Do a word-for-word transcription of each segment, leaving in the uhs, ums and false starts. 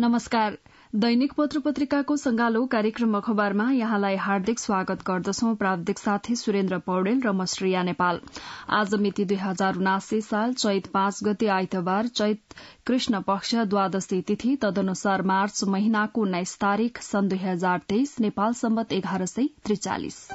नमस्कार, दैनिक पत्र पत्रिकाको संगालो कार्यक्रम अखबारमा यहाँलाई हार्दिक स्वागत गर्दछौं। प्राविधिक साथी सुरेन्द्र पौडेल र म श्रेया नेपाल। आज मिति दुई हजार उनासी साल चैत पाँच गते आइतबार, चैत कृष्ण पक्ष द्वादशी तिथि, तदनुसार मार्च महिनाको उन्नाइस तारीक, सन् दुई हजार तेइस, नेपाल सम्वत एघार सय त्रिचालिस।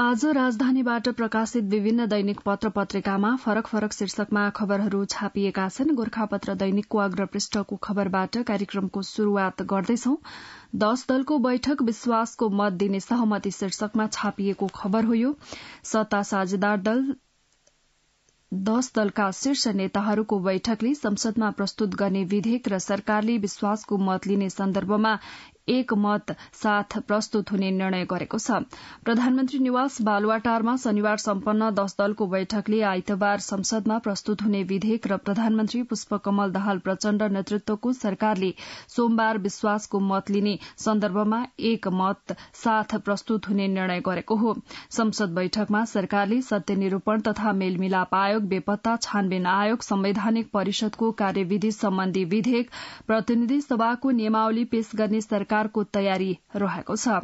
आज राजधानीबाट प्रकाशित विभिन्न दैनिक पत्र पत्रिकामा फरक फरक शीर्षकमा खबरहरू छापिएका छन्। गोर्खापत्र दैनिकको अग्रपृष्ठको खबरबाट कार्यक्रमको शुरूआत गर्दैछौं। दश दलको बैठक, विश्वासको मत दिने सहमति शीर्षकमा छापिएको खबर हो यो। सत्ता साझेदार दल दश दलका शीर्ष नेताहरूको बैठकले संसदमा प्रस्तुत गर्ने विधेयक र सरकारले विश्वासको मत लिने सन्दर्भमा एक मत साथ प्रस्तुत हुने निर्णय गरेको छ। प्रधानमन्त्री निवास बालुवाटारमा शनिबार सम्पन्न दश दलको बैठकले आइतबार संसदमा प्रस्तुत हुने विधेयक र प्रधानमन्त्री पुष्पकमल दाहाल प्रचण्ड नेतृत्वको सरकारले सोमबार विश्वासको मत लिने सन्दर्भमा एक मत साथ प्रस्तुत हुने निर्णय गरेको हो। संसद बैठकमा सरकारले सत्यनिरूपण तथा मेलमिलाप आयोग, बेपत्ता छानबिन आयोग, संवैधानिक परिषदको कार्यविधि सम्बन्धी विधेयक, प्रतिनिधि सभाको नियमावली पेश गर्ने सरकारको तयारी रहेको छ।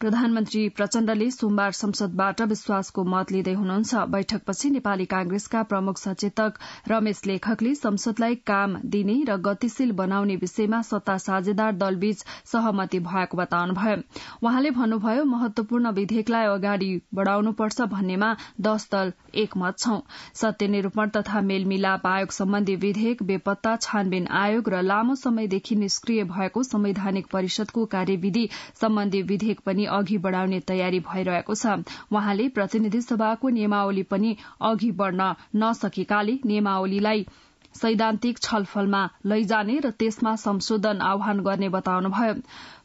प्रधानमन्त्री प्रचण्डले सोमबार संसदबाट विश्वासको मत लिँदै हुनुहुन्छ। बैठकपछि नेपाली कांग्रेसका प्रमुख सचेतक रमेश लेखकले संसदलाई काम दिने र गतिशील बनाउने विषयमा सत्ता साझेदार दलबीच सहमति भएको बताउनुभयो। उहाँले भन्नुभयो, महत्वपूर्ण विधेयकलाई अगाडि बढ़ाउनुपर्छ भन्नेमा दश दल एकमत छौं। सत्यनिरूपण तथा मेलमिलाप आयोग सम्बन्धी विधेयक, बेपत्ता छानबिन आयोग र लामो समयदेखि निष्क्रिय भएको संवैधानिक परिषदको कार्यविधि सम्बन्धी विधेयक पनि अघि बढ़ाउने तयारी भइरहेको छ। उहाँले प्रतिनिधि सभाको नियमावली पनि अघि बढ़न नसकेकाले नियमावलीलाई सैद्धान्तिक छलफलमा लैजाने र त्यसमा संशोधन आह्वान गर्ने बताउनुभयो।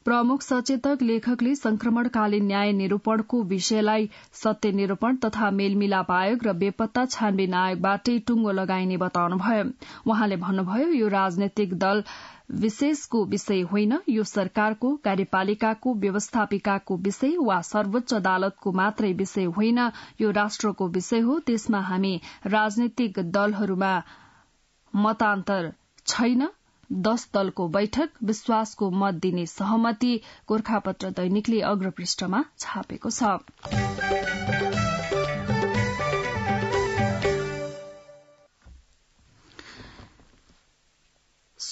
प्रमुख सचेतक लेखकले संक्रमणकालीन न्याय निरूपणको विषयलाई सत्य निरूपण तथा मेलमिलाप आयोग र बेपत्ता छानबिन आयोगबाटै टुंगो लगाइने बताउनुभयो। उहाँले भन्नुभयो, यो राजनैतिक दल विशेषको विषय होइन, यो सरकारको, कार्यपालिकाको, व्यवस्थापिकाको विषय वा सर्वोच्च अदालतको मात्रै विषय होइन, यो राष्ट्रको विषय हो। त्यसमा हामी राजनैतिक दलहरूमा मतान्तर छैन। दश दलको बैठक, विश्वासको मत दिने सहमति, गोर्खापत्र दैनिकले अग्रपृष्ठमा छापेको छ।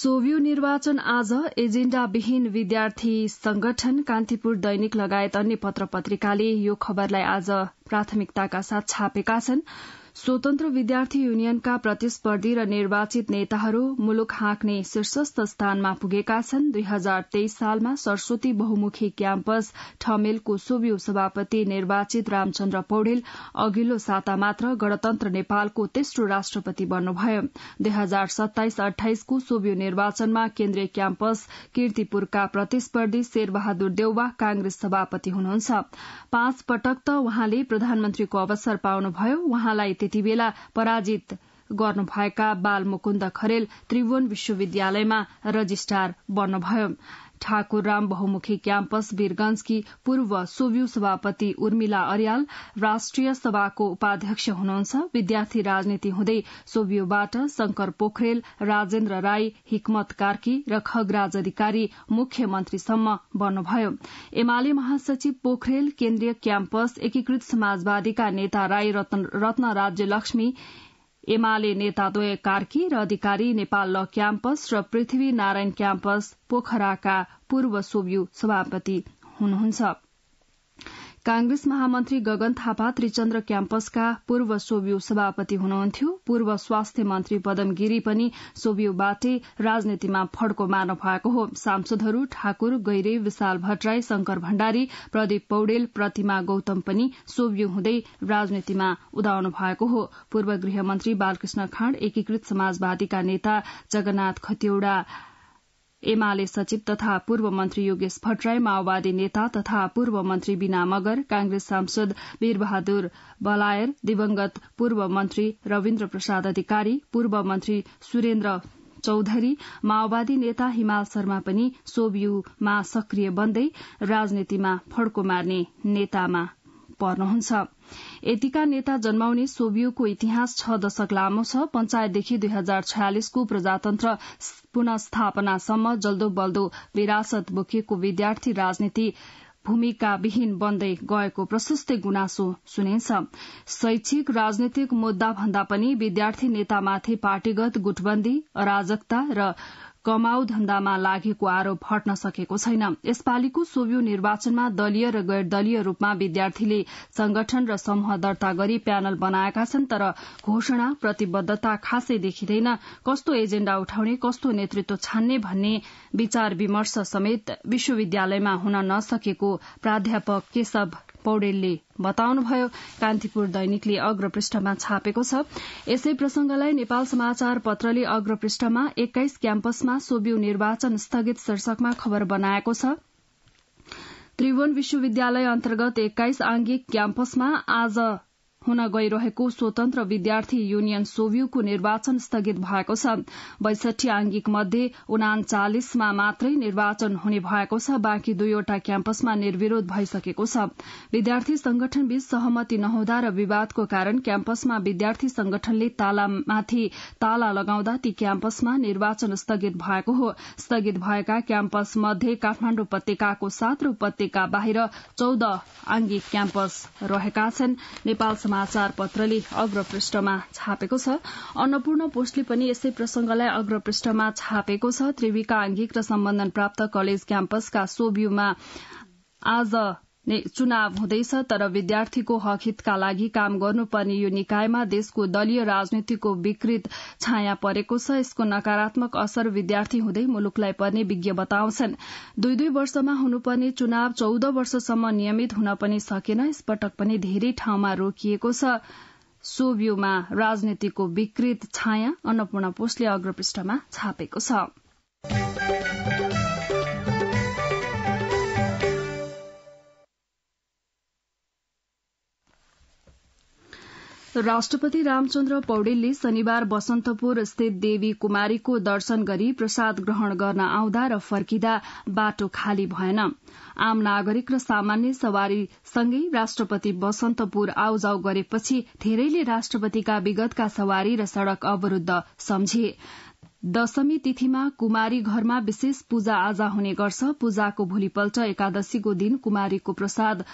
सोभियु निर्वाचन आज, एजेण्डाविहीन विद्यार्थी संगठन, कान्तिपुर दैनिक लगायत अन्य पत्र पत्रिकाले यो खबरलाई आज प्राथमिकताका साथ छापेका छन्। स्वतन्त्र विद्यार्थी युनियनका प्रतिस्पर्धी र निर्वाचित नेताहरू मुलुक हाँक्ने शीर्षस्थ स्थानमा पुगेका छन्। दुई हजार तेइस सालमा सरस्वती बहुमुखी क्याम्पस ठमेलको सोभियु सभापति निर्वाचित रामचन्द्र पौडेल अघिल्लो साता मात्र गणतन्त्र नेपालको तेस्रो राष्ट्रपति बन्नुभयो। दुई हजार सत्ताइस अठाइसको सोभियु निर्वाचनमा केन्द्रीय क्याम्पस किर्तिपुरका प्रतिस्पर्धी शेरबहादुर देउवा कांग्रेस सभापति हुनुहुन्छ। पाँच पटक त उहाँले प्रधानमन्त्रीको अवसर पाउनुभयो। उहाँलाई त्यतिबेला पराजित गर्नुभएका बालमुकुन्द खरेल त्रिभुवन विश्वविद्यालयमा रजिस्ट्रार बन्नुभयो। ठाकुरराम बहुमुखी क्याम्पस वीरगंजकी पूर्व सोभियु सभापति उर्मिला अर्याल राष्ट्रिय सभाको उपाध्यक्ष हुनुहुन्छ। विद्यार्थी राजनीति हुँदै सोभियुबाट शंकर पोखरेल, राजेन्द्र राई, हिक्मत कार्की र खगराज अधिकारी मुख्यमन्त्रीसम्म बन्नुभयो। एमाले महासचिव पोखरेल, केन्द्रीय क्याम्पस एकीकृत समाजवादीका नेता राई, रत्न राज्यलक्ष्मी एमाले नेताद्वय कार्की र अधिकारी, नेपाल ल क्याम्पस र पृथ्वी नारायण क्याम्पस पोखराका पूर्व सोभियु सभापति हुनुहुन्छ। कांग्रेस महामन्त्री गगन थापा त्रिचन्द्र क्याम्पसका पूर्व सोभियु सभापति हुनुहुन्थ्यो। पूर्व स्वास्थ्य मन्त्री पदम गिरी पनि सोभियुबाटै राजनीतिमा फड्को मार्नु भएको हो। सांसदहरू ठाकुर, गैरे, विशाल भट्टराई, शंकर भण्डारी, प्रदीप पौडेल, प्रतिमा गौतम पनि सोभियु हुँदै राजनीतिमा उदाउनु भएको हो। पूर्व गृहमन्त्री बालकृष्ण खाँड, एकीकृत समाजवादीका नेता जगन्नाथ खतिवड़ा, एमाले सचिव तथा पूर्व मन्त्री योगेश भट्टराई, माओवादी नेता तथा पूर्व मन्त्री बिना मगर, कांग्रेस सांसद वीरबहादुर बलायर, दिवंगत पूर्व मन्त्री रविन्द्र प्रसाद अधिकारी, पूर्व मन्त्री सुरेन्द्र चौधरी, माओवादी नेता हिमाल शर्मा पनि सोभियुमा सक्रिय बन्दै राजनीतिमा फड्को मार्ने नेतामा पर्नुहुन्छ। यतिका नेता जन्माउने सोभियोको इतिहास छ दशक लामो छ। पञ्चायतदेखि दुई हजार छयालिसको प्रजातन्त्र पुनस्थापनासम्म जल्दो बल्दो विरासत बोकेको विद्यार्थी राजनीति भूमिकाविहीन बन्दै गएको प्रशस्तै गुनासो सुनिन्छ। शैक्षिक राजनीतिक मुद्दा भन्दा पनि विद्यार्थी नेतामाथि पार्टीगत गुटबन्दी, अराजकता र कमाउ धन्दामा लागेको आरोप हट्न सकेको छैन। यसपालिको सोभियो निर्वाचनमा दलीय र गैर दलीय रूपमा विद्यार्थीले संगठन र समूह दर्ता गरी प्यानल बनाएका छन्, तर घोषणा प्रतिबद्धता खासै देखिँदैन। कस्तो एजेण्डा उठाउने, कस्तो नेतृत्व छान्ने भन्ने विचार विमर्श समेत विश्वविद्यालयमा हुन नसकेको प्राध्यापक केशव पौडेलले बताउनुभयो। कान्तिपुर दैनिकले अग्रपृष्ठमा छापेको छ। यसै प्रसंगलाई नेपाल समाचार पत्रले अग्रपृष्ठमा एक्काइस क्याम्पसमा सोभियो निर्वाचन स्थगित शीर्षकमा खबर बनाएको छ। त्रिभुवन विश्वविद्यालय अन्तर्गत एक्काइस आंगिक क्याम्पसमा आज हुन गइरहेको स्वतन्त्र विद्यार्थी युनियन सोभियोको निर्वाचन स्थगित भएको छ। बैसठी आंगिक मध्ये उनाचालिस मा मात्रै निर्वाचन हुने भएको छ। बाँकी दुईवटा क्याम्पसमा निर्विरोध भइसकेको छ। विद्यार्थी संगठनबीच सहमति नहुँदा र विवादको कारण क्याम्पसमा विद्यार्थी संगठनले तालामाथि ताला लगाउँदा ती क्याम्पसमा निर्वाचन स्थगित भएको हो। स्थगित भएका क्याम्पस मध्ये काठमाडौँ उपत्यकाको सात र उपत्यका बाहिर चौध आंगिक क्याम्पस रहेका छन्। समाचार पत्रले अग्रपृष्ठमा छापेको छ। अन्नपूर्ण पोस्टले पनि यसै प्रसंगलाई अग्रपृष्ठमा छापेको छ। त्रिविका आंगिक र सम्बन्धन प्राप्त कलेज क्याम्पसका सोभियोमा आज चुनाव हुँदैछ, तर विद्यार्थीको हकहितका लागि काम गर्नुपर्ने यो निकायमा देशको दलीय राजनीतिको विकृत छाया परेको छ। यसको नकारात्मक असर विद्यार्थी हुँदै मुलुकलाई पर्ने विज्ञ बताउँछन्। दुई दुई वर्षमा हुनुपर्ने चुनाव चौध वर्षसम्म नियमित हुन पनि सकेन। यसपटक पनि धेरै ठाउँमा रोकिएको छ। सोभियोमा राजनीतिको विकृत छाया अन्नपूर्ण पोस्टले अग्रपृष्ठमा छापेको छ। राष्ट्रपति रामचन्द्र पौडेलले शनिबार बसन्तपुर स्थित देवी कुमारीको दर्शन गरी प्रसाद ग्रहण गर्न आउँदा र फर्किँदा बाटो खाली भएन। आम नागरिक र सामान्य सवारीसँगै राष्ट्रपति बसन्तपुर आउजाउ गरेपछि धेरैले राष्ट्रपतिका विगतका सवारी र सड़क अवरूद्ध सम्झे। दशमी तिथिमा कुमारी घरमा विशेष पूजा आजा हुने गर्छ। पूजाको भोलिपल्ट एकादशीको दिन कुमारीको प्रसाद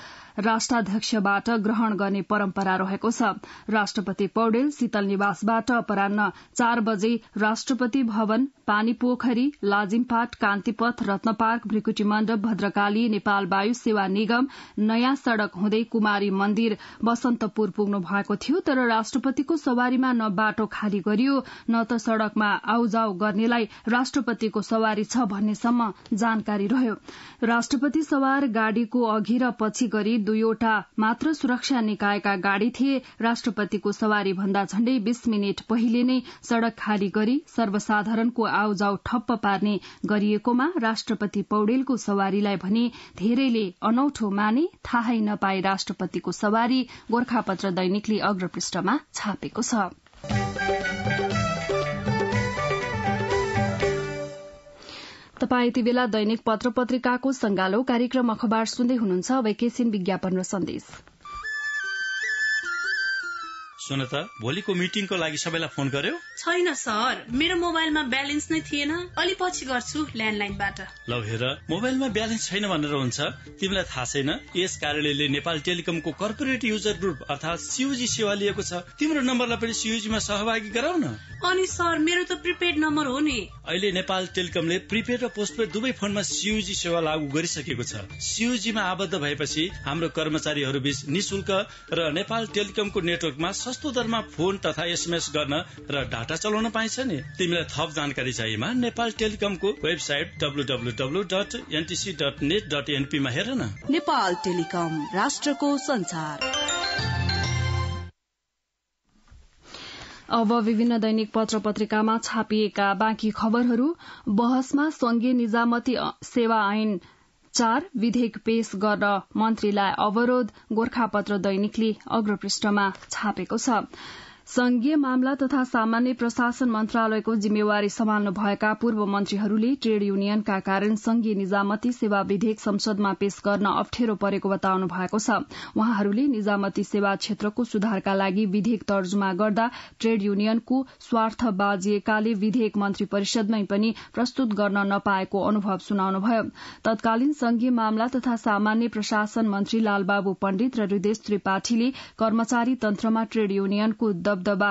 राष्ट्राध्यक्षबाट ग्रहण गर्ने परम्परा रहेको छ। राष्ट्रपति पौडेल शीतल निवासबाट अपरान्ह चार बजे राष्ट्रपति भवन, पानीपोखरी, लाजिमपाट, कान्तिपथ, रत्नपार्क, भ्रिकुटी मण्डप, भद्रकाली, नेपाल वायु सेवा निगम, नयाँ सड़क हुँदै कुमारी मन्दिर बसन्तपुर पुग्नु भएको थियो। तर राष्ट्रपतिको सवारीमा न बाटो खाली गरियो, न त सड़कमा आउजाउ गर्नेलाई राष्ट्रपतिको सवारी छ भन्नेसम्म जानकारी रह्यो। राष्ट्रपति सवार गाड़ीको अघि र पछि गरी दुईवटा मात्र सुरक्षा निकायका गाड़ी थिए। राष्ट्रपतिको सवारी भन्दा झण्डै बीस मिनट पहिले नै सड़क खाली गरी सर्वसाधारणको आउजाउ ठप्प पार्ने गरिएकोमा राष्ट्रपति पौडेलको सवारीलाई भने धेरैले अनौठो माने। थाहै नपाए राष्ट्रपतिको सवारी गोर्खापत्र दैनिकले अग्रपृष्ठमा छापेको छ। तपाई यति बेला दैनिक पत्र पत्रिकाको संगालो कार्यक्रम अखबार सुन्दै हुनुहुन्छ। अब एकैछिन विज्ञापन र सन्देश। सुन त, भोलिको मिटिङको लागि सबैलाई फोन गर्यो? छैन सर, मेरो मोबाइलमा ब्यालेन्स नै थिएन, अलि पछि गर्छु ल्यान्डलाइनबाट। ल हेर, मोबाइलमा ब्यालेन्स छैन भनेर हुन्छ? तिमीलाई थाहा छैन, यस कार्यालयले नेपाल टेलिकमको कर्पोरेट युजर ग्रुप अर्थात् सीयूजी सेवा लिएको छ। तिम्रो नम्बरलाई पनि सीयूजीमा सहभागी गराउ न। अनि सर, मेरो त प्रिपेड नम्बर हो नि। अहिले नेपाल टेलिकमले प्रिपेड र पोस्टपेड दुवै फोनमा सीयूजी सेवा लागू गरिसकेको छ। सीयूजीमा आबद्ध भएपछि हाम्रो कर्मचारीहरू बीच निशुल्क र नेपाल टेलिकमको नेटवर्कमा सस्तो दरमा फोन तथा एसएमएस गर्न र डाटा चलाउन पाइन्छ नि। तिमीलाई थप जानकारी चाहिएमा नेपाल टेलिकमको website W W W dot NTC dot net dot NP मा हेर न। नेपाल टेलिकम, राष्ट्रको संचार। अब विभिन्न दैनिक पत्र पत्रिकामा छापिएका बाँकी खबरहरू। बहसमा संघीय निजामती सेवा ऐन चार विधेयक पेश गर्न मन्त्रीलाई अवरोध गोर्खापत्र दैनिकले अग्रपृष्ठमा छापेको छ। संघीय मामला तथा सामान्य प्रशासन मन्त्रालयको जिम्मेवारी सम्हाल्नु भएका पूर्व मन्त्रीहरूले ट्रेड युनियनका कारण संघीय निजामती सेवा विधेयक संसदमा पेश गर्न अप्ठ्यारो परेको बताउनु भएको छ। उहाँहरूले निजामती सेवा क्षेत्रको सुधारका लागि विधेयक तर्जुमा गर्दा ट्रेड युनियनको स्वार्थ बाजिएकाले विधेयक मन्त्री परिषदमै पनि प्रस्तुत गर्न नपाएको अनुभव सुनाउनुभयो। तत्कालीन संघीय मामला तथा सामान्य प्रशासन मन्त्री लालबाबु पण्डित र हृदेश त्रिपाठीले कर्मचारी तन्त्रमा ट्रेड युनियनको दबदबा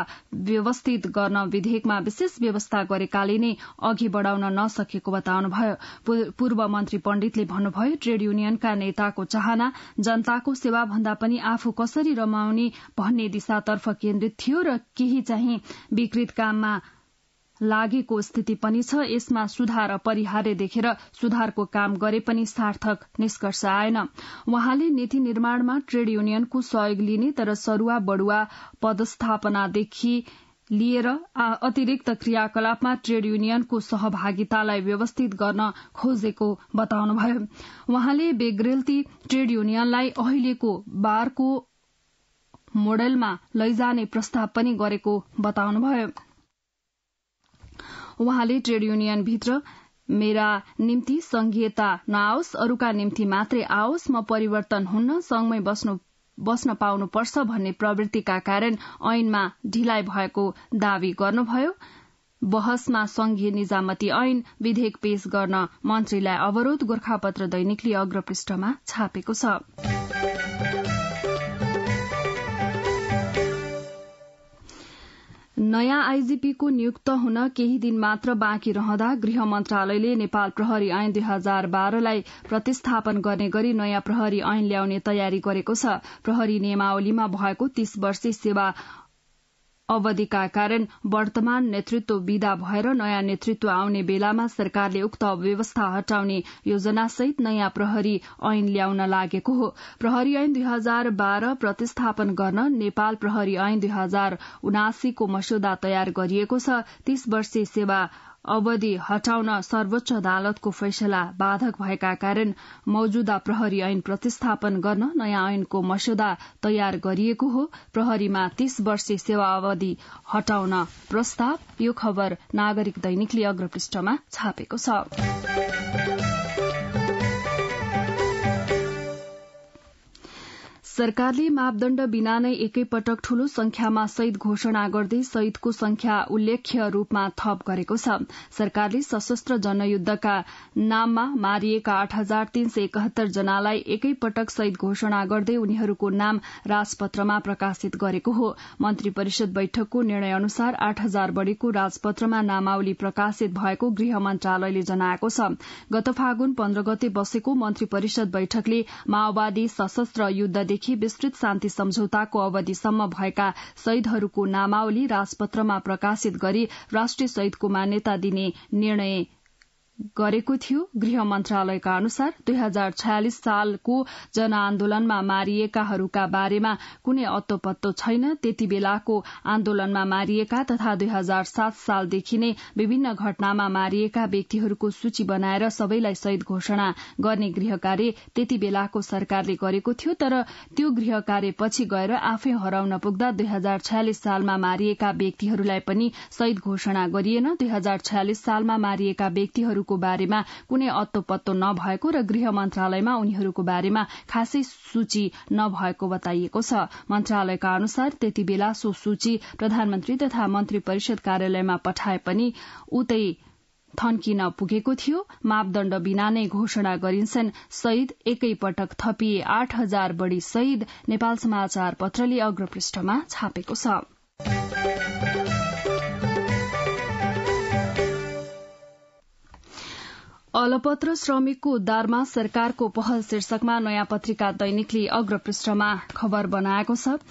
व्यवस्थित गर्न विधेयकमा विशेष व्यवस्था गरेकाले नै अघि बढाउन नसकेको बताउनुभयो। पूर्व मन्त्री पण्डितले भन्नुभयो, ट्रेड युनियनका नेताको चाहना जनताको सेवा भन्दा पनि आफू कसरी रमाउने भन्ने दिशातर्फ केन्द्रित थियो र केही चाहिँ विकृत काममा लागेको स्थिति पनि छ। यसमा सुधार अपरिहार्य देखेर सुधारको काम गरे पनि सार्थक निष्कर्ष आएन। उहाँले नीति निर्माणमा ट्रेड युनियनको सहयोग लिने तर सरुवा बढुवा पदस्थापनादेखि लिएर अतिरिक्त क्रियाकलापमा ट्रेड युनियनको सहभागितालाई व्यवस्थित गर्न खोजेको बताउनुभयो। उहाँले बेग्रेलती ट्रेड युनियनलाई अहिलेको बारको मोडेलमा लैजाने प्रस्ताव पनि गरेको बताउनुभयो। उहाँले ट्रेड युनियन भित्र मेरा निम्ति संघीयता नआओस्, अरूका निम्ति मात्रै आओस्, म परिवर्तन हुन्न, संघमै बस्नु बस्न पाउनुपर्छ भन्ने प्रवृत्तिका कारण ऐनमा ढिलाइ भएको दावी गर्नुभयो। बहसमा संघीय निजामती ऐन विधेयक पेश गर्न मन्त्रीलाई अवरोध, गोर्खापत्र दैनिकले अग्रपृष्ठमा छापेको छ। नयाँ आईजीपीको नियुक्त हुन केही दिन मात्र बाँकी रहँदा गृह मन्त्रालयले नेपाल प्रहरी ऐन दुई हजार बाह्रलाई प्रतिस्थापन गर्ने गरी नयाँ प्रहरी ऐन ल्याउने तयारी गरेको छ। प्रहरी नियमावलीमा भएको तीस वर्षे सेवा अवधिका कारण वर्तमान नेतृत्व विदा भएर नयाँ नेतृत्व आउने बेलामा सरकारले उक्त व्यवस्था हटाउने योजनासहित नयाँ प्रहरी ऐन ल्याउन लागेको हो। प्रहरी ऐन दुई हजार बाह्र प्रतिस्थापन गर्न नेपाल प्रहरी ऐन दुई हजार उनासीको मस्यौदा तयार गरिएको छ। तीस वर्षे सेवा अवधि हटाउन सर्वोच्च अदालतको फैसला बाधक भएका कारण मौजूदा प्रहरी ऐन प्रतिस्थापन गर्न नयाँ ऐनको मस्यौदा तयार गरिएको हो। प्रहरीमा तीस वर्षे सेवा अवधि हटाउन प्रस्ताव। यो खबर नागरिक दैनिकले अग्रपृष्ठमा छापेको छ। सरकारले मापदण्ड बिना नै एकैपटक ठूलो संख्यामा शहीद घोषणा गर्दै शहीदको संख्या उल्लेख्य रूपमा थप गरेको छ। सरकारले सशस्त्र जनयुद्धका नाममा मारिएका आठ हजार तीन सय एकहत्तर जनालाई एकैपटक शहीद घोषणा गर्दै उनीहरूको नाम राजपत्रमा प्रकाशित गरेको हो। मन्त्री परिषद बैठकको निर्णय अनुसार आठ हजार बढ़ीको राजपत्रमा नामावली प्रकाशित भएको गृह मन्त्रालयले जनाएको छ। गत फागुन पन्ध्र गते बसेको मन्त्री परिषद बैठकले माओवादी सशस्त्र युद्धदेखि विस्तृत शान्ति सम्झौताको अवधिसम्म भएका शहीदहरूको नामावली राजपत्रमा प्रकाशित गरी राष्ट्रिय शहीदको मान्यता दिने निर्णय गरेको थियो। गृह मन्त्रालयका अनुसार दुई हजार छयालिस सालको जनआन्दोलनमा मारिएकाहरूका बारेमा कुनै अत्तोपत्तो छैन। त्यति बेलाको आन्दोलनमा मारिएका तथा दुई हजार सात सालदेखि नै विभिन्न घटनामा मारिएका व्यक्तिहरूको सूची बनाएर सबैलाई शहीद घोषणा गर्ने गृह कार्य त्यति बेलाको सरकारले गरेको थियो। तर त्यो गृह कार्य पछि गएर आफै हराउन पुग्दा दुई हजार छयालिस सालमा मारिएका व्यक्तिहरूलाई पनि शहीद घोषणा गरिएन। दुई हजार छयालिस सालमा मारिएका व्यक्तिहरू को बारेमा कुनै अत्तो पत्तो नभएको र गृह मन्त्रालयमा उनीहरूको बारेमा खासै सूची नभएको बताइएको छ। मन्त्रालयका अनुसार त्यति बेला सो सूची प्रधानमन्त्री तथा मन्त्री परिषद कार्यालयमा पठाए पनि उतै थन्किन पुगेको थियो। मापदण्ड बिना नै घोषणा गरिन्छन् शहीद, एकैपटक थपिए आठ हजार बढ़ी शहीद, नेपाल समाचार पत्रले अग्रपृष्ठमा छापेको छ। अलपत्र श्रमिकको उद्धारमा सरकारको पहल शीर्षकमा नयाँ पत्रिका दैनिकले अग्रपृष्ठमा खबर बनाएको छ।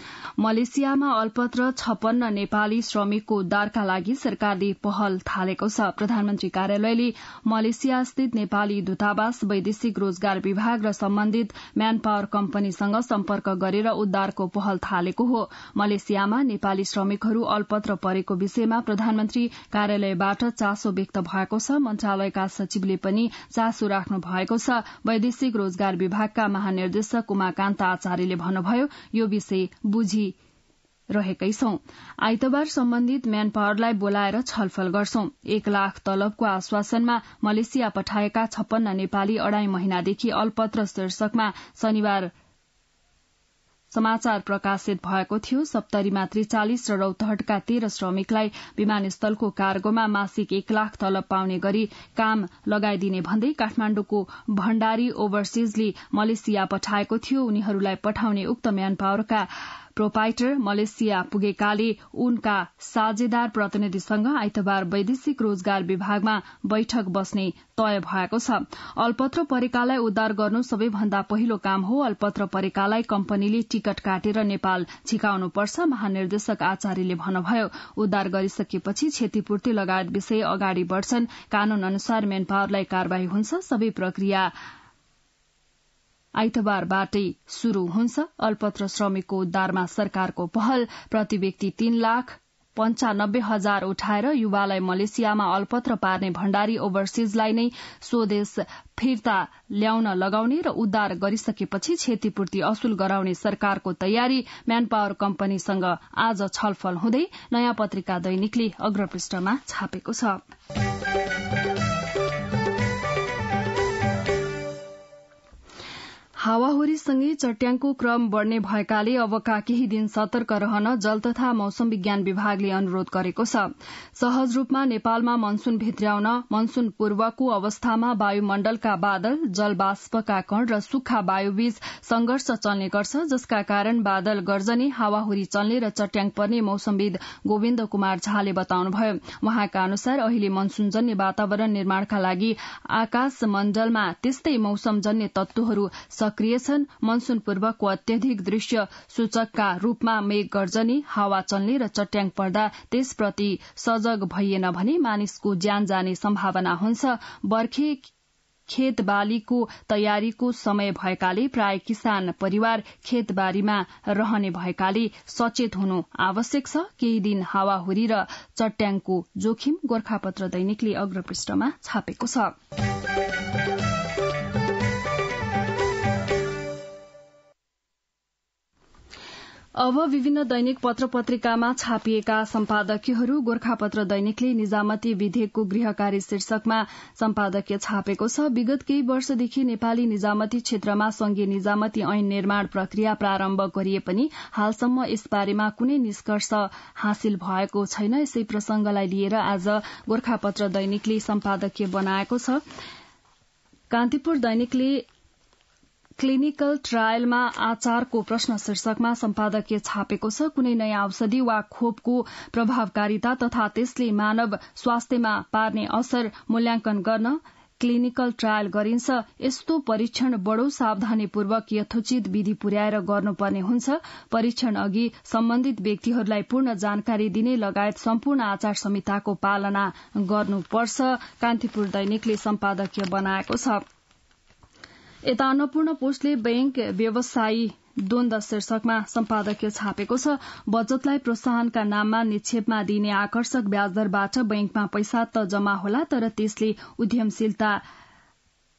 मलेसियामा अलपत्र छप्पन्न नेपाली श्रमिकको उद्धारका लागि सरकारले पहल थालेको छ। प्रधानमन्त्री कार्यालयले मलेसियास्थित नेपाली दूतावास, वैदेशिक रोजगार विभाग र सम्बन्धित म्यान पावर कम्पनीसँग सम्पर्क गरेर उद्धारको पहल थालेको हो। मलेसियामा नेपाली श्रमिकहरू अलपत्र परेको विषयमा प्रधानमन्त्री कार्यालयबाट चासो व्यक्त भएको छ। मन्त्रालयका सचिवले पनि चासो राख्नु भएको छ। वैदेशिक रोजगार विभागका महानिर्देशक उमाकान्त आचार्यले भन्नुभयो, यो विषय बुझी रहेकै छौं। आइतबार सम्बन्धित म्यान पावरलाई बोलाएर छलफल गर्छौं। एक लाख तलबको आश्वासनमा मलेसिया पठाएका छप्पन्न नेपाली अढाई महिनादेखि अल्पत्र शीर्षकमा शनिबार समाचार प्रकाशित भएको थियो। सप्तरीमा त्रिचालिस र रौतहटका तेह्र श्रमिकलाई विमानस्थलको कार्गोमा मासिक एक लाख तलब पाउने गरी काम लगाइदिने भन्दै काठमाण्डुको भण्डारी ओभरसिजले मलेसिया पठाएको थियो। उनीहरूलाई पठाउने उक्त म्यान पावरका प्रोपाइटर मलेसिया पुगेकाले उनका साझेदार प्रतिनिधिसँग आइतबार वैदेशिक रोजगार विभागमा बैठक बस्ने तय भएको छ। अल्पत्र परेकालाई उद्धार गर्नु सबैभन्दा पहिलो काम हो। अल्पत्र परेकालाई कम्पनीले टिकट काटेर नेपाल छिकाउनुपर्छ, महानिर्देशक आचार्यले भन्नुभयो। उद्धार गरिसकेपछि क्षतिपूर्ति लगायत विषय अगाडि बढ्छन्। कानून अनुसार मेन पावरलाई कार्यवाही हुन्छ। सबै प्रक्रिया आइतबारबाटै शुरू हुन्छ। अल्पत्र श्रमिकको उद्धारमा सरकारको पहल। प्रति व्यक्ति तीन लाख पञ्चानब्बे हजार उठाएर युवालाई मलेसियामा अल्पत्र पार्ने भण्डारी ओभरसिजलाई नै स्वदेश फिर्ता ल्याउन लगाउने र उद्धार गरिसकेपछि क्षतिपूर्ति असुल गराउने सरकारको तयारी। म्यान पावर कम्पनीसँग आज छलफल हुँदै नयाँ पत्रिका दैनिकले अग्रपृष्ठमा छापेको छ। हावाहुरीसँगै चट्याङको क्रम बढ्ने भएकाले अबका केही दिन सतर्क रहन जल तथा मौसम विज्ञान विभागले अनुरोध गरेको छ। सहज रूपमा नेपालमा मनसून भित्र्याउन मनसून पूर्वको अवस्थामा वायुमण्डलका बादल जलबाष्पका कण र सुक्खा वायुबीच संघर्ष चल्ने गर्छ, जसका कारण बादल गर्जने, हावाहुरी चल्ने र चट्याङ पर्ने मौसमविद गोविन्द कुमार झाले बताउनुभयो। उहाँका अनुसार अहिले मनसूनजन्य वातावरण निर्माणका लागि आकाशमण्डलमा त्यस्तै मौसमजन्य तत्वहरू सक्रिय छन्। मनसून पूर्वको अत्यधिक दृश्य सूचकका रूपमा मेघ गर्जने, हावा चल्ने र चट्याङ पर्दा त्यसप्रति सजग भइएन भने मानिसको ज्यान जाने सम्भावना हुन्छ। बर्खे खेतबालीको तयारीको समय भएकाले प्राय किसान परिवार खेतबारीमा रहने भएकाले सचेत हुनु आवश्यक छ। केही दिन हावाहुरी र चट्याङको जोखिम गोर्खापत्र दैनिकले अग्रपृष्ठमा छापेको छ। अब विभिन्न दैनिक पत्र पत्रिकामा छापिएका सम्पादकीयहरू। गोर्खापत्र दैनिकले निजामती विधेयकको गृहकारी शीर्षकमा सम्पादकीय छापेको छ। विगत केही वर्षदेखि नेपाली निजामती क्षेत्रमा संघीय निजामती ऐन निर्माण प्रक्रिया प्रारम्भ गरिए पनि हालसम्म यसबारेमा कुनै निष्कर्ष हासिल भएको छैन। यसै प्रसंगलाई लिएर आज गोर्खापत्र दैनिकले सम्पादकीय बनाएको छ। कान्तिपुर दैनिकले क्लिनिकल ट्रायलमा आचारको प्रश्न शीर्षकमा सम्पादकीय छापेको छ। कुनै नयाँ औषधि वा खोपको प्रभावकारिता तथा त्यसले मानव स्वास्थ्यमा पार्ने असर मूल्याङ्कन गर्न क्लिनिकल ट्रायल गरिन्छ। यस्तो परीक्षण बडो सावधानीपूर्वक यथोचित विधि पुर्याएर गर्नुपर्ने हुन्छ। परीक्षण अघि सम्बन्धित व्यक्तिहरूलाई पूर्ण जानकारी दिने लगायत सम्पूर्ण आचार संहिताको पालना गर्नुपर्छ, कान्तिपुर दैनिकले सम्पादकीय बनाएको छ। यता अन्नपूर्ण पोस्टले बैंक व्यवसायी द्वन्द शीर्षकमा सम्पादकीय छापेको छ। बचतलाई प्रोत्साहनका नाममा निक्षेपमा दिने आकर्षक ब्याजदरबाट बैंकमा पैसा त जम्मा होला, तर त्यसले उद्यमशीलता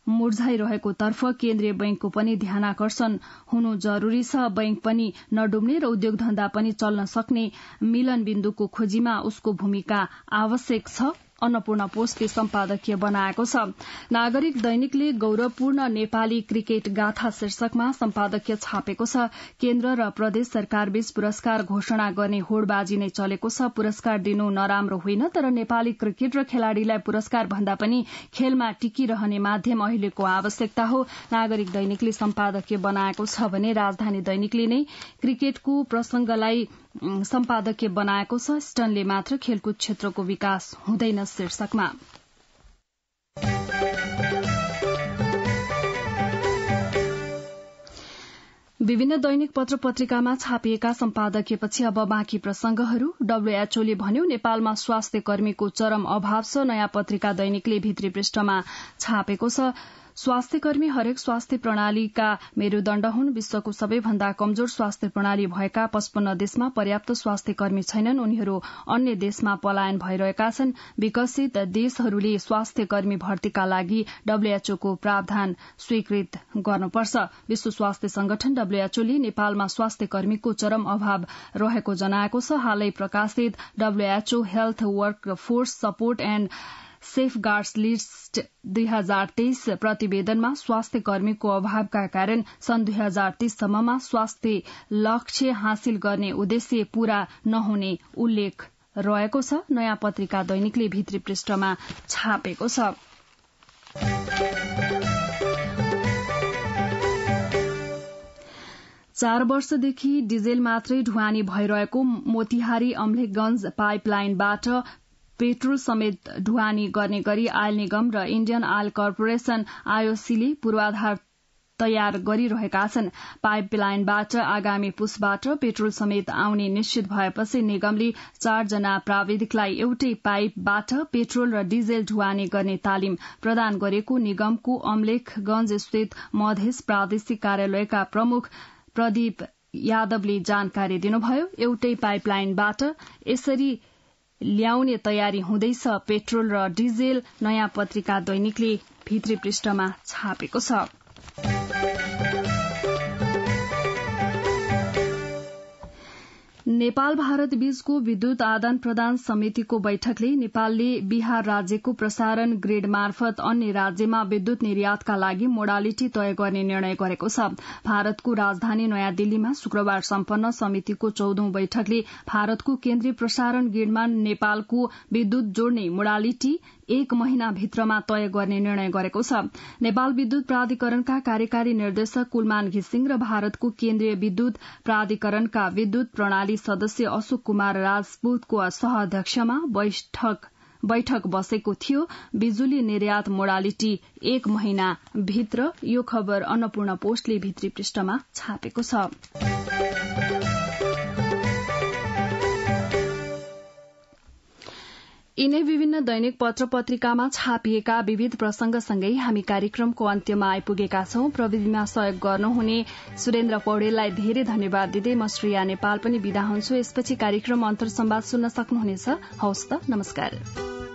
मुर्झाइरहेको तर्फ केन्द्रीय बैंकको पनि ध्यानाकर्षण हुनु जरूरी छ। बैंक पनि नडुब्ने र उद्योग धन्दा पनि चल्न सक्ने मिलन बिन्दुको खोजीमा उसको भूमिका आवश्यक छ, अन्नपूर्ण पोस्टले सम्पादकीय बनाएको छ। नागरिक दैनिकले गौरवपूर्ण नेपाली क्रिकेट गाथा शीर्षकमा सम्पादकीय छापेको छ। केन्द्र र प्रदेश सरकारबीच पुरस्कार घोषणा गर्ने होड़बाजी नै चलेको छ। पुरस्कार दिनु नराम्रो होइन, तर नेपाली क्रिकेट र खेलाड़ीलाई पुरस्कार भन्दा पनि खेलमा टिकिरहने माध्यम अहिलेको आवश्यकता हो, नागरिक दैनिकले सम्पादकीय बनाएको छ। भने राजधानी दैनिकले नै क्रिकेटको प्रसंगलाई सम्पादकीय बनाएको छ। स्टनले मात्र खेलकुद क्षेत्रको विकास हुँदैन शीर्षकमा। विभिन्न दैनिक पत्र पत्रिकामा छापिएका सम्पादकीयपछि अब बाँकी प्रसंगहरू। डब्ल्यूएचओले भन्यो नेपालमा स्वास्थ्य कर्मीको चरम अभाव छ, नयाँ पत्रिका दैनिकले भित्री पृष्ठमा छापेको छ। स्वास्थ्यकर्मी हरेक स्वास्थ्य प्रणालीका मेरुदण्ड हुन्। विश्वको सबैभन्दा कमजोर स्वास्थ्य प्रणाली भएका पचपन्न देशमा पर्याप्त स्वास्थ्य कर्मी छैनन्। उनीहरू अन्य देशमा पलायन भइरहेका छन्। विकसित देशहरूले स्वास्थ्य कर्मी भर्तीका लागि डब्ल्यूएचओको प्रावधान स्वीकृत गर्नुपर्छ। विश्व स्वास्थ्य संगठन डब्ल्यूएचओले नेपालमा स्वास्थ्य कर्मीको चरम अभाव रहेको जनाएको छ। हालै प्रकाशित WHO health workforce support and safeguards list दुई हजार तेइस प्रतिवेदनमा स्वास्थ्य कर्मीको अभावका कारण सन् दुई हजार तीस सम्ममा स्वास्थ्य लक्ष्य हासिल गर्ने उद्देश्य पूरा नहुने उल्लेख रहेको छ। नयाँ पत्रिका दैनिकले भित्री पृष्ठमा छापेको छ। चार वर्षदेखि डिजेल मात्रै ढुवानी भइरहेको मोतिहारी अम्लेखगंज पाइपलाइनबाट पेट्रोल समेत ढुवानी गर्ने गरी आयल निगम र इण्डियन आयल कर्पोरेशन आईओसीले पूर्वाधार तयार गरिरहेका छन्। पाइपलाइनबाट आगामी पुसबाट पेट्रोल समेत आउने निश्चित भएपछि निगमले चारजना प्राविधिकलाई एउटै पाइपबाट पेट्रोल र डिजेल ढुवानी गर्ने तालिम प्रदान गरेको निगमको अम्लेखगंज स्थित मधेस प्रादेशिक कार्यालयका प्रमुख प्रदीप यादवले जानकारी दिनुभयो। एउटै पाइपलाइनबाट यसरी ल्याउने तयारी हुँदैछ पेट्रोल र डिजेल। नयाँ पत्रिका दैनिकले भित्री पृष्ठमा छापेको छ। नेपाल भारत बीचको विद्युत आदान प्रदान समितिको बैठकले नेपालले बिहार राज्यको प्रसारण ग्रिड मार्फत अन्य राज्यमा विद्युत निर्यातका लागि मोडालिटी तय गर्ने निर्णय गरेको छ। भारतको राजधानी नयाँ दिल्लीमा शुक्रबार सम्पन्न समितिको चौधौं बैठकले भारतको केन्द्रीय प्रसारण ग्रिडमा नेपालको विद्युत जोड्ने मोडालिटी एक महिना भित्रमा तय गर्ने निर्णय गरेको छ। नेपाल विद्युत प्राधिकरणका कार्यकारी निर्देशक कुलमान घिसिङ र भारतको केन्द्रीय विद्युत प्राधिकरणका विद्युत प्रणाली सदस्य अशोक कुमार राजपूतको सहअध्यक्षमा बैठक बैठक बसेको थियो। बिजुली निर्यात मोडालिटी एक महिना भित्र। यो खबर अन्नपूर्ण पोस्टले भित्री पृष्ठमा छापेको छ। यिनै विभिन्न दैनिक पत्र पत्रिकामा छापिएका विविध प्रसंगसँगै हामी कार्यक्रमको अन्त्यमा आइपुगेका छौं। प्रविधिमा सहयोग गर्नुहुने सुरेन्द्र पौडेललाई धेरै धन्यवाद दिँदै म श्रेया नेपाल पनि बिदा हुन्छु। यसपछि कार्यक्रम अन्तरसंवाद सुन्न सक्नुहुनेछ। हवस् त, नमस्कार।